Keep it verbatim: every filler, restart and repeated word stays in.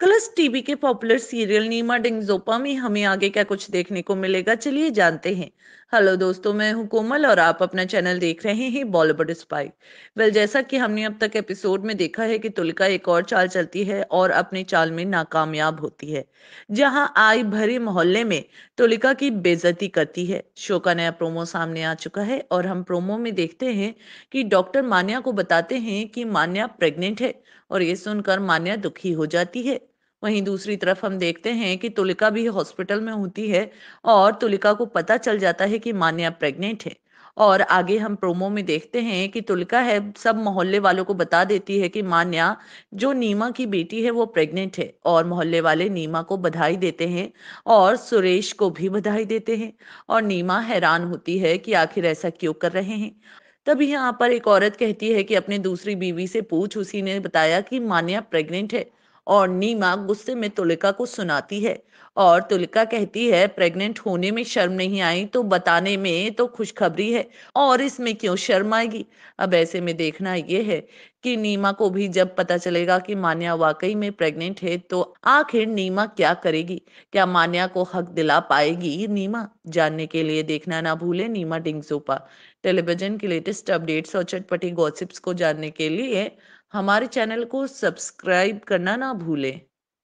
Colours TV के popular serial नीमा डेंगजोंपा में हमें आगे क्या कुछ देखने को मिलेगा, चलिए जानते हैं। हेलो दोस्तों, मैं हूं कोमल और आप अपना चैनल देख रहे हैं बॉलीवुड स्पाई। वेल, जैसा कि हमने अब तक एपिसोड में देखा है कि तुलिका एक और चाल चलती है और अपनी चाल में नाकामयाब होती है। जहां आई भरे मोहल्ले में तुलिका की बेइज्जती करती है। शो का नया प्रोमो सामने आ चुका है और हम प्रोमो में देखते हैं कि डॉक्टर मान्या को बताते हैं कि मान्या प्रेग्नेंट है और ये सुनकर मान्या दुखी हो जाती है। वहीं दूसरी तरफ हम देखते हैं कि तुलिका भी हॉस्पिटल में होती है और तुलिका को पता चल जाता है कि मान्या प्रेग्नेंट है। और आगे हम प्रोमो में देखते हैं कि तुलिका है सब मोहल्ले वालों को बता देती है कि मान्या जो नीमा की बेटी है वो प्रेग्नेंट है और मोहल्ले वाले नीमा को बधाई देते हैं और सुरेश को भी बधाई देते हैं। और नीमा हैरान होती है कि आखिर ऐसा क्यों कर रहे हैं। तभी यहाँ पर एक औरत कहती है कि अपने दूसरी बीवी से पूछ, उसी ने बताया कि मान्या प्रेग्नेंट है। और नीमा गुस्से में तुलिका को सुनाती है और तुलिका कहती है प्रेग्नेंट होने में शर्म नहीं आई तो बताने में तो खुशखबरी है और इसमें क्यों शर्म आएगी। अब ऐसे में देखना ये है कि नीमा को भी जब पता चलेगा कि मान्या वाकई में प्रेग्नेंट है तो आखिर नीमा क्या करेगी, क्या मान्या को हक दिला पाएगी नीमा। जानने के लिए देखना ना भूले नीमा डेंगजोंपा। टेलीविजन के लेटेस्ट अपडेट्स और चटपटी गॉसिप्स को जानने के लिए हमारे चैनल को सब्सक्राइब करना ना भूलें।